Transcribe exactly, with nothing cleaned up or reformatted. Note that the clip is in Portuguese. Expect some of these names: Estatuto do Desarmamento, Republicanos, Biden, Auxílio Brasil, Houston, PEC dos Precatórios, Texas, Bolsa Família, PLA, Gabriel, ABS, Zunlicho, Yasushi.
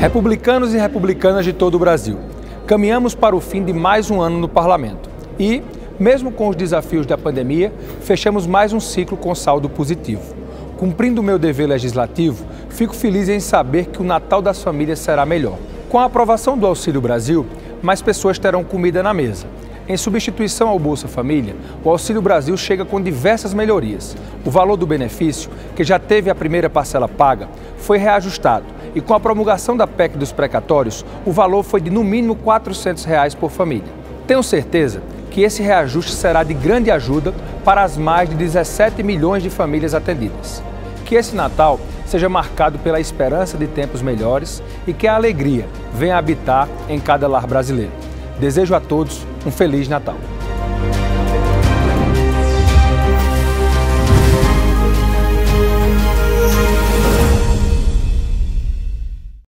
Republicanos e republicanas de todo o Brasil, caminhamos para o fim de mais um ano no Parlamento e, mesmo com os desafios da pandemia, fechamos mais um ciclo com saldo positivo. Cumprindo o meu dever legislativo, fico feliz em saber que o Natal das famílias será melhor. Com a aprovação do Auxílio Brasil, mais pessoas terão comida na mesa. Em substituição ao Bolsa Família, o Auxílio Brasil chega com diversas melhorias. O valor do benefício, que já teve a primeira parcela paga, foi reajustado e com a promulgação da P E C dos Precatórios, o valor foi de no mínimo quatrocentos reais por família. Tenho certeza que esse reajuste será de grande ajuda para as mais de dezessete milhões de famílias atendidas. Que esse Natal seja marcado pela esperança de tempos melhores e que a alegria venha habitar em cada lar brasileiro. Desejo a todos um Feliz Natal!